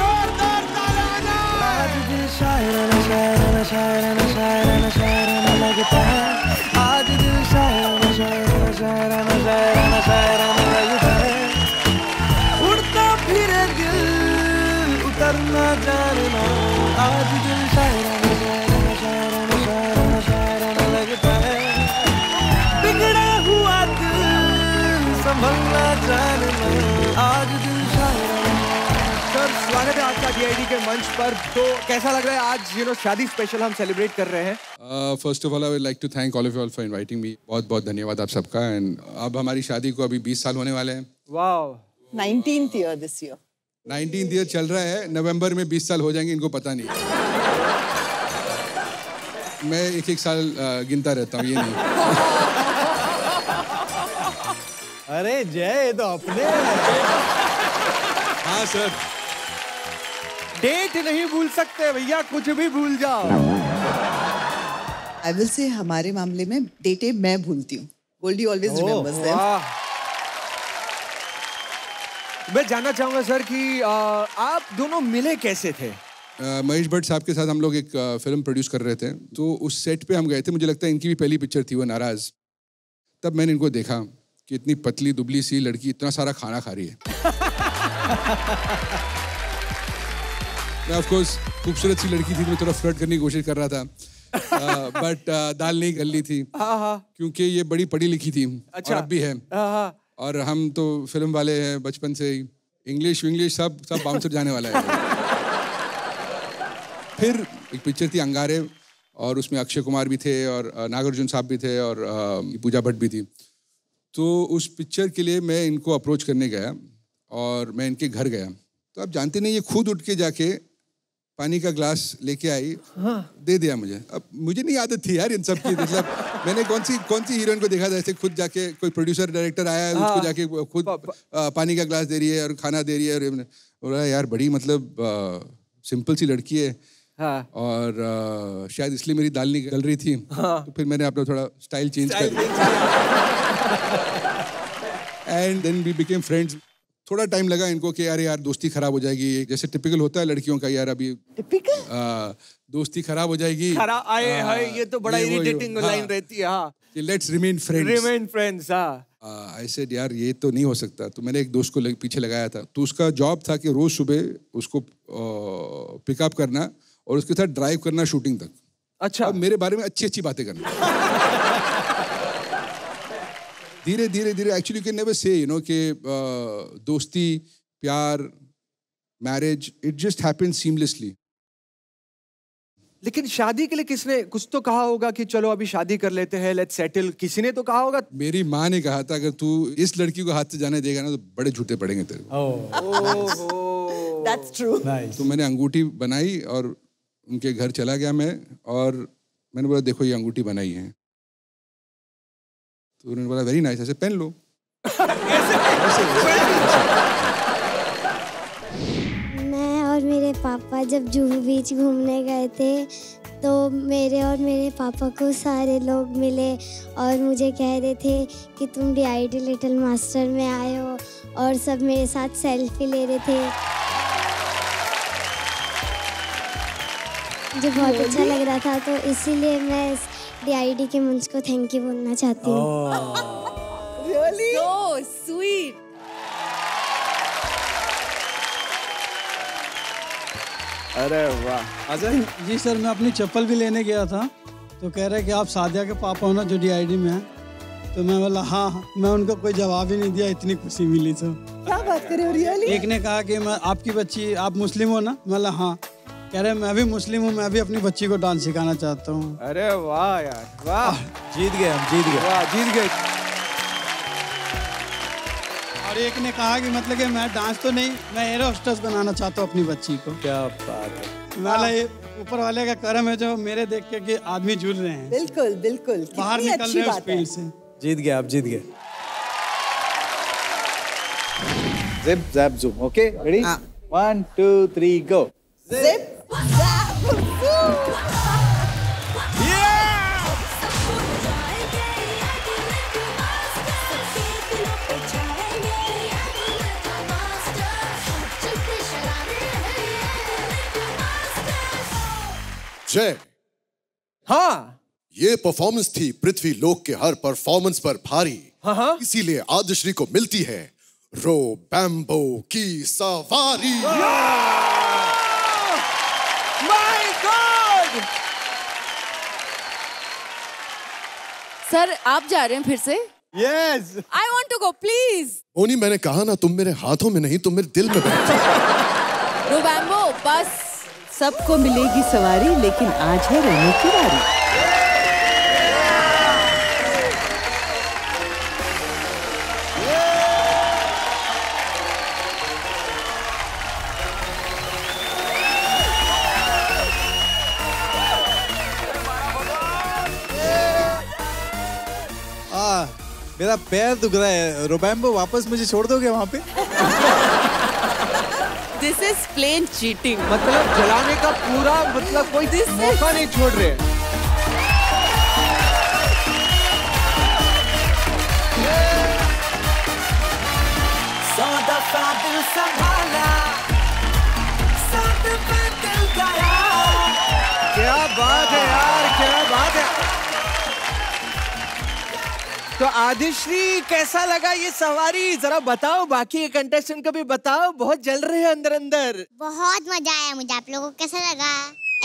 आज दिल शायराना शायराना शायराना शायराना शायराना लगता है, बिगड़ा हुआ दिल संभलना जानना, आज दिल शायराना। सर स्वागत है आपका DID के मंच पर। तो कैसा लग रहा है आज शादी स्पेशल हम सेलिब्रेट कर रहे हैं? First of all I would like to thank all of you all for inviting me. बहुत बहुत धन्यवाद आप सबका। एंड अब हमारी शादी को अभी 20 साल होने वाले हैं। Wow, 19th year this year. 19th year चल रहा है, नवंबर में 20 साल हो जाएंगे, इनको पता नहीं। मैं एक एक साल गिनता रहता हूँ, ये नहीं। अरे जय तो अपने। हाँ सर, डेट नहीं भूल सकते भैया, कुछ भी भूल जाओ। आई विल से हमारे मामले में डेटें मैं भूलती हूँ, गोल्डी ऑलवेज रिमेंबर्स देम। मैं जानना चाहूँगा सर कि आप दोनों मिले कैसे थे? महेश भट्ट साहब के साथ हम लोग एक फिल्म प्रोड्यूस कर रहे थे, तो उस सेट पे हम गए थे। मुझे लगता है इनकी भी पहली पिक्चर थी वो, नाराज़। तब मैंने इनको देखा कि इतनी पतली दुबली सी लड़की इतना सारा खाना खा रही है। मैं ऑफकोर्स खूबसूरत सी लड़की थी, मैं थोड़ा फ्लर्ट करने की कोशिश कर रहा था, बट दाल नहीं गल रही थी, क्योंकि ये बड़ी पढ़ी लिखी थी। अच्छा, अब भी है। और हम तो फिल्म वाले हैं बचपन से ही, इंग्लिश विंग्लिश सब बाउंसर जाने वाला है। फिर एक पिक्चर थी अंगारे, और उसमें अक्षय कुमार भी थे और नागार्जुन साहब भी थे और पूजा भट्ट भी थी। तो उस पिक्चर के लिए मैं इनको अप्रोच करने गया और मैं इनके घर गया। तो आप जानते नहीं, ये खुद उठ के जाके पानी का ग्लास लेके आई, दे दिया मुझे। अब मुझे नहीं आदत थी यार इन सब की, मतलब मैंने कौन सी हीरोइन को देखा था ऐसे खुद जाके? कोई प्रोड्यूसर डायरेक्टर आया है, उसको जाके खुद पानी का ग्लास दे रही है और खाना दे रही है। और बोला यार बड़ी मतलब सिंपल सी लड़की है। और शायद इसलिए मेरी दाल नहीं गल रही थी। तो फिर मैंने अपना थोड़ा स्टाइल चेंज कर दिया, and then we became friends. थोड़ा टाइम लगा इनको कि यार दोस्ती खराब हो जाएगी, जैसे टिपिकल होता है लड़कियों का। यार अभी टिपिकल दोस्ती खराब हो जाएगी, आए हाय, ये तो बड़ा इरिटेटिंग लाइन रहती है। हाँ, लेट्स रिमेन फ्रेंड्स। हाँ, आई सेड यार ये तो नहीं हो सकता। तो मैंने एक दोस्त को पीछे लगाया था, तो उसका जॉब था कि रोज सुबह उसको पिकअप करना और उसके साथ ड्राइव करना शूटिंग तक। अच्छा, मेरे बारे में अच्छी अच्छी बातें करना। धीरे धीरे एक्चुअली कैन नेवर से कि दोस्ती, प्यार, marriage, it just happens seamlessly. लेकिन शादी के लिए किसने कुछ तो कहा होगा कि चलो अभी शादी कर लेते हैं, लेट्स सेटल, किसी ने तो कहा होगा? मेरी माँ ने कहा था अगर तू इस लड़की को हाथ से जाने देगा ना तो बड़े झूठे पड़ेंगे तेरे को। That's true. तो मैंने अंगूठी बनाई और उनके घर चला गया मैं, और मैंने बोला देखो ये अंगूठी बनाई है। तो उन्होंने बोला वेरी नाइस, ऐसे पेन लो। मैं और मेरे पापा जब जूहू बीच घूमने गए थे तो मेरे और मेरे पापा को सारे लोग मिले और मुझे कह रहे थे कि तुम D.I.D. लिटिल मास्टर में आए हो, और सब मेरे साथ सेल्फी ले रहे थे। मुझे बहुत अच्छा लग रहा था, तो इसीलिए मैं D.I.D. के मंच को थैंक यू बोलना चाहती हूँ। रियली? So sweet. अरे वाह। अच्छा जी सर, मैं अपनी चप्पल भी लेने गया था, तो कह रहे कि आप सादिया के पापा हो ना जो D.I.D. में हैं? तो मैं बोला हाँ। मैं उनको कोई जवाब ही नहीं दिया, इतनी खुशी मिली सर। क्या बात कर रहे हो, रियली? एक ने कहा कि मैं आपकी बच्ची, आप मुस्लिम हो ना? मैं बोला हाँ। कह रहे मैं भी मुस्लिम हूँ, मैं भी अपनी बच्ची को डांस सिखाना चाहता हूँ। अरे वाह यार, वाह, जीत गए हम, जीत गए, वाह जीत गए। और एक ने कहा कि मतलब कि मैं डांस तो नहीं, मैं एयर होस्टेस बनाना चाहता हूँ अपनी बच्ची को। क्या बात है। वाला ये ऊपर वाले का कर्म है जो मेरे देख के कि आदमी जुड़ रहे हैं। बिल्कुल बिल्कुल, बाहर निकल रहे हैं उस फील्ड से। जीत गए आप, जीत गए। Zip zap zoom, okay ready, 1 2 3 go. Zip जय। हाँ, ये परफॉर्मेंस थी पृथ्वी लोक के हर परफॉर्मेंस पर भारी। हाँ। इसीलिए आदिश्री को मिलती है रो बैम्बो की सवारी। My God. सर आप जा रहे हैं फिर से? Yes. I want to go, please. ओनी मैंने कहा ना तुम मेरे हाथों में नहीं तुम मेरे दिल में बैठो। रो बैम्बो बस सबको मिलेगी सवारी लेकिन आज है रोने की बारी। मेरा पैर दुख रहा है। रोबैम्बो वापस मुझे छोड़ दोगे वहाँ पे? This is plain cheating. मतलब जलाने का पूरा मतलब कोई मौका नहीं छोड़ रहे। सौदा सा दिल संभाला, साथ बदल गया। क्या बात है यार, क्या बात है। तो आदिश्री कैसा लगा ये सवारी जरा बताओ, बाकी ये कंटेस्टेंट को भी बताओ, बहुत जल रहे हैं अंदर अंदर। बहुत मजा आया मुझे। आप लोगों को कैसा लगा?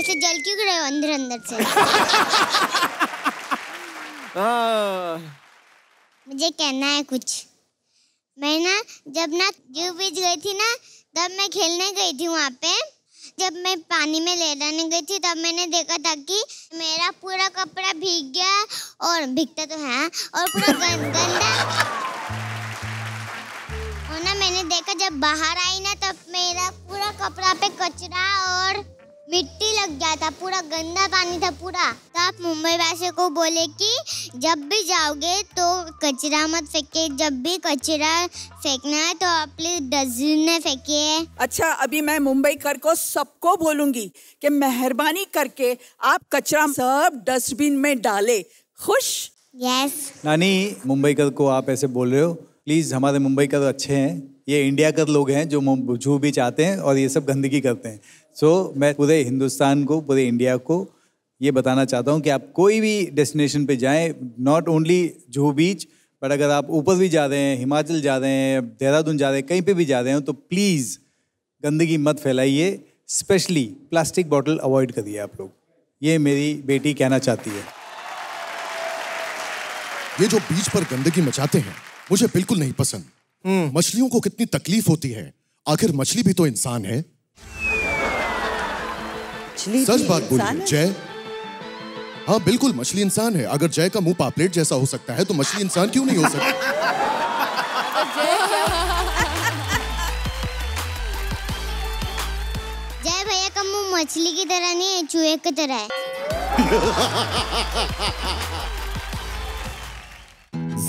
ऐसे जल क्यों रहे हो अंदर अंदर से? मुझे कहना है कुछ। मैं ना जब ना जुहू बीच गई थी ना तब मैं खेलने गई थी वहाँ पे। जब मैं पानी में लहराने गई थी तब मैंने देखा था कि मेरा पूरा कपड़ा भीग गया और भीगता तो है और पूरा गंदा। और ना मैंने देखा जब बाहर आई ना तब मेरा पूरा कपड़ा पे कचरा और मिट्टी लग गया था, पूरा गंदा पानी था पूरा। तो आप मुंबई वासियों को बोले कि जब भी जाओगे तो कचरा मत फेंके, जब भी कचरा फेंकना है तो आप प्लीज डस्टबिन में फेंकिए। अच्छा अभी मैं मुंबई कर को सबको बोलूंगी कि मेहरबानी करके आप कचरा सब डस्टबिन में डाले। खुश? यस। नानी मुंबई कर को आप ऐसे बोल रहे हो? प्लीज हमारे मुंबई कर अच्छे हैं, ये इंडिया कर लोग हैं जो जुहू बीच आते हैं और ये सब गंदगी करते हैं। सो मैं पूरे हिंदुस्तान को, पूरे इंडिया को ये बताना चाहता हूँ कि आप कोई भी डेस्टिनेशन पे जाएं, not only Juhu beach, but अगर आप ऊपर भी जा रहे हैं, हिमाचल जा रहे हैं, देहरादून जा रहे हैं, कहीं पे भी जा रहे हो तो प्लीज़ गंदगी मत फैलाइए, स्पेशली प्लास्टिक बॉटल अवॉइड करिए आप लोग। ये मेरी बेटी कहना चाहती है। ये जो बीच पर गंदगी मचाते हैं मुझे बिल्कुल नहीं पसंद। मछलियों को कितनी तकलीफ होती है, आखिर मछली भी तो इंसान है। सच बात बोलिए जय। हाँ बिल्कुल मछली इंसान है। अगर जय का मुंह पापलेट जैसा हो सकता है तो मछली इंसान क्यों नहीं हो सकता? जय भैया का मुंह मछली की तरह नहीं है, चूहे की तरह है।